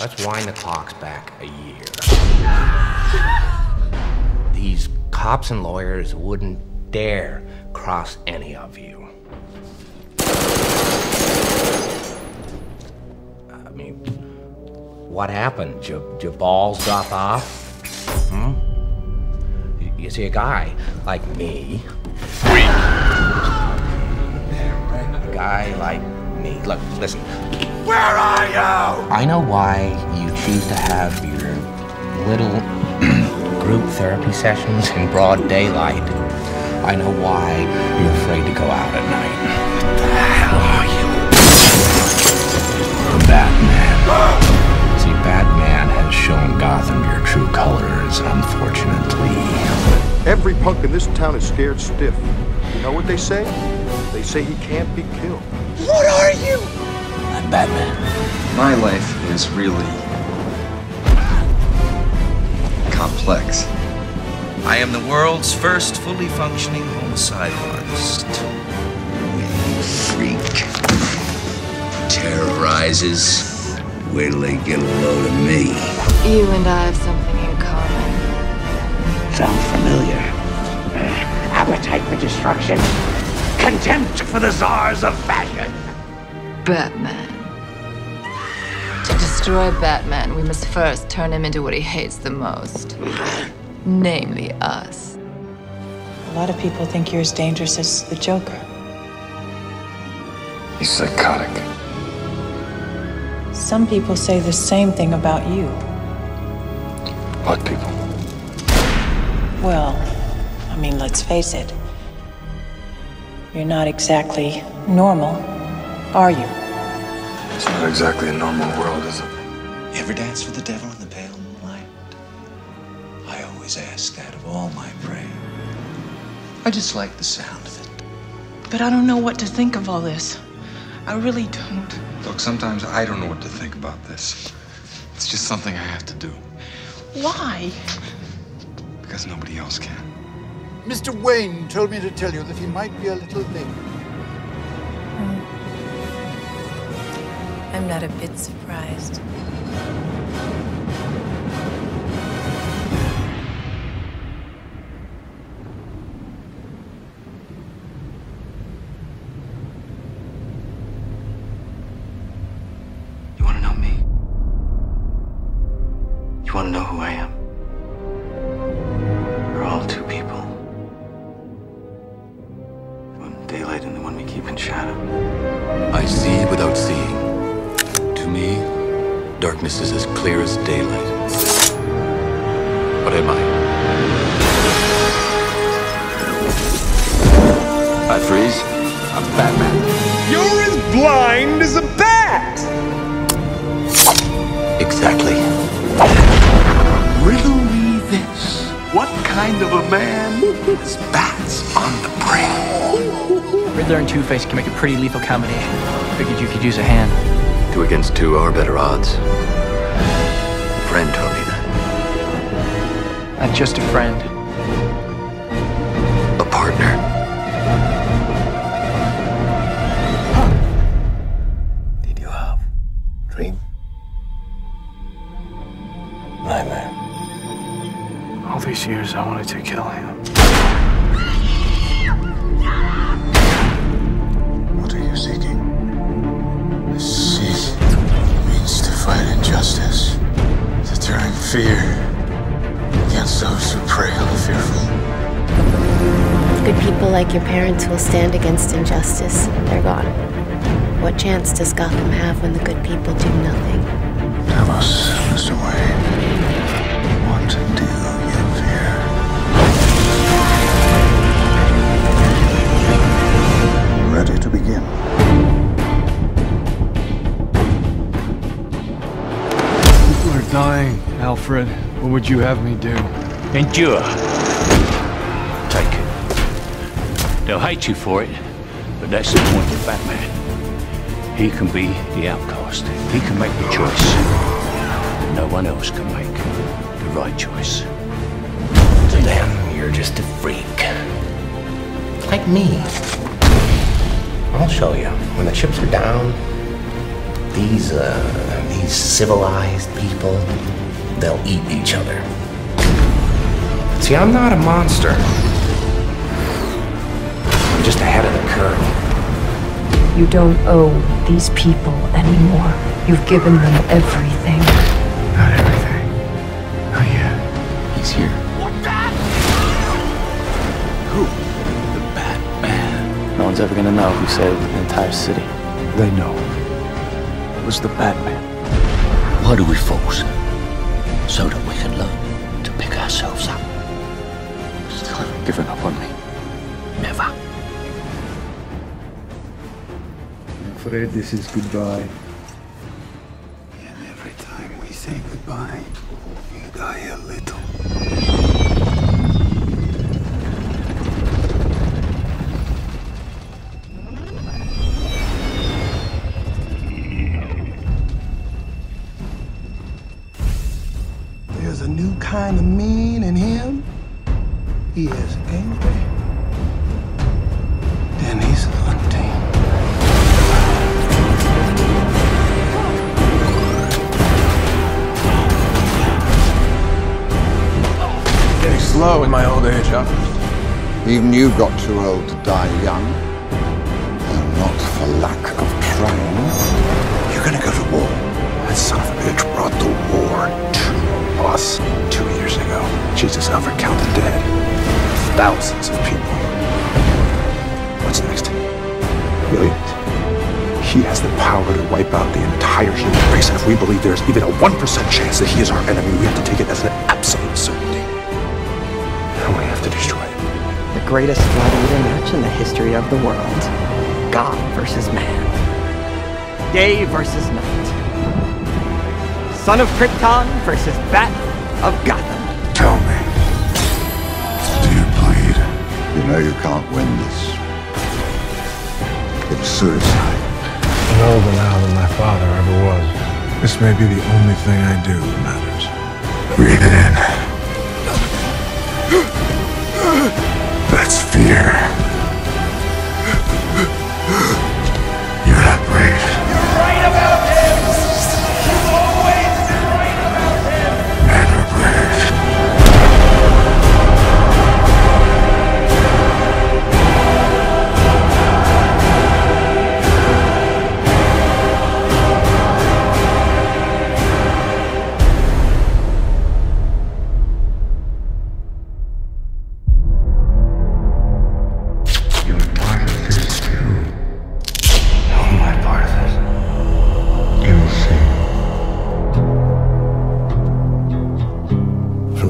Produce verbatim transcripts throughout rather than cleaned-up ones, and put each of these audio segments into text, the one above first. Let's wind the clocks back a year. These cops and lawyers wouldn't dare cross any of you. I mean, what happened? Did your, your balls drop off? Hmm? You, you see a guy like me. A guy like me. Look, listen. Where are you? I know why you choose to have your little group therapy sessions in broad daylight. I know why you're afraid to go out at night. What the hell are you? The Batman. See, Batman has shown Gotham your true colors, unfortunately. Every punk in this town is scared stiff. You know what they say? They say he can't be killed. What are you? I'm Batman. My life is really complex. I am the world's first fully functioning homicide artist. You freak. Terrorizes. Wait till they get a load of me. You and I have something in common. Sounds familiar. Uh, appetite for destruction. Contempt for the czars of fashion. Batman. To destroy Batman, we must first turn him into what he hates the most. Namely us. A lot of people think you're as dangerous as the Joker. He's psychotic. Some people say the same thing about you. What people? Well, I mean, let's face it. You're not exactly normal, are you? It's not exactly a normal world, is it? You ever dance with the devil in the pale moonlight? I always ask that of all my prey. I just like the sound of it. But I don't know what to think of all this. I really don't. Look, sometimes I don't know what to think about this. It's just something I have to do. Why? Because nobody else can. Mister Wayne told me to tell you that he might be a little late. I'm not a bit surprised. You want to know me? You want to know who I am? We're all two people. One in daylight and the one we keep in shadow. I see without seeing. To me, darkness is as clear as daylight. What am I? I freeze. I'm Batman. You're as blind as a bat! Exactly. Riddle me this. What kind of a man is bats on the brain? Riddler and Two-Face can make a pretty lethal combination. Figured you could use a hand. Two against two are better odds. A friend told me that. Not just a friend. A partner. Huh. Did you have a dream? Nightmare. All these years I wanted to kill him. What are you seeking? Fight injustice, to turn fear against those who prey on the fearful. Good people like your parents will stand against injustice. They're gone. What chance does Gotham have when the good people do nothing? Tell us, Mister Wayne, what do you fear? Ready to begin. Dying, Alfred. What would you have me do? Endure. Take it. They'll hate you for it, but that's the point of Batman. He can be the outcast. He can make the choice that no one else can make. The right choice. To them, you're just a freak. Like me. I'll show you. When the chips are down, These, uh, these civilized people, they'll eat each other. See, I'm not a monster. I'm just ahead of the curve. You don't owe these people anymore. You've given them everything. Not everything. Oh yeah, he's here. What, Bat? Who? The Batman. No one's ever gonna know who saved the entire city. They know. It was the Batman. Why do we fall? So that we can learn to pick ourselves up. Still haven't given up on me. Never. I'm afraid this is goodbye. And every time we say goodbye, you die a little. There's a new kind of mean in him. He is angry. And he's hunting. Getting slow in my old age, huh? Even you got too old to die young. And not for lack of trying. You're gonna go to war. That son of a bitch brought the war to us two years ago. Jesus Alfred, count the dead. Thousands of people. What's next? Millions. He has the power to wipe out the entire human race, and if we believe there's even a one percent chance that he is our enemy, we have to take it as an absolute certainty. And we have to destroy him. The greatest gladiator match in the history of the world. God versus man. Day versus night. Son of Krypton versus Bat of Gotham. Tell me, dear Blade, you know you can't win this. It's suicide. I'm older now than my father ever was. This may be the only thing I do that matters. Breathe it in. That's fear. You're not brave. You're right about this!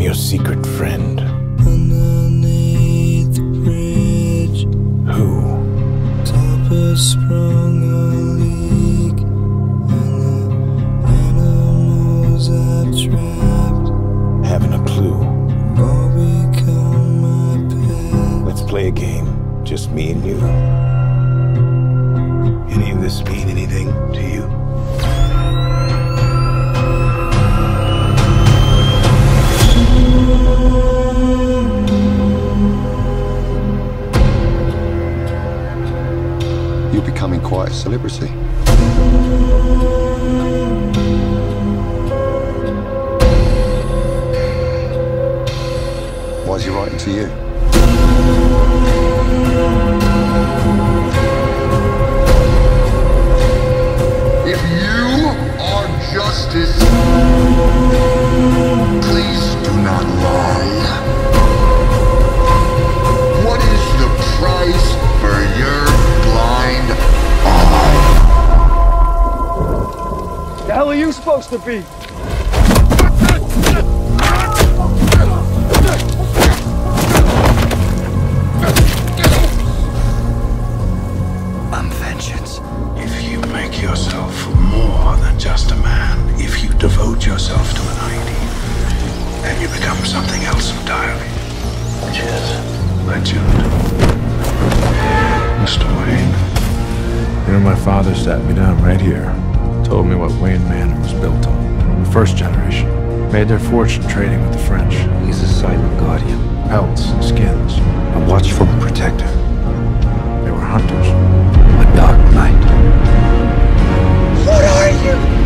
Your secret friend, underneath the bridge, who top has sprung a leak, and the animals I've trapped haven't a clue. All become my pet. Let's play a game, just me and you. Any of this mean anything to you? You're becoming quite a celebrity. Why is he writing to you? If you are justice, please do not lie. What is the price for your blind eye? The hell are you supposed to be? I'm vengeance. If you make yourself more than just a man, if you devote yourself to an idea, then you become something else entirely. Which is? Legend. Mister Wayne. You know, my father sat me down right here, told me what Wayne Manor was built on. The first generation made their fortune trading with the French. He's a silent guardian. Pelts and skins. A watchful protector. They were hunters. A dark knight. What are you? you.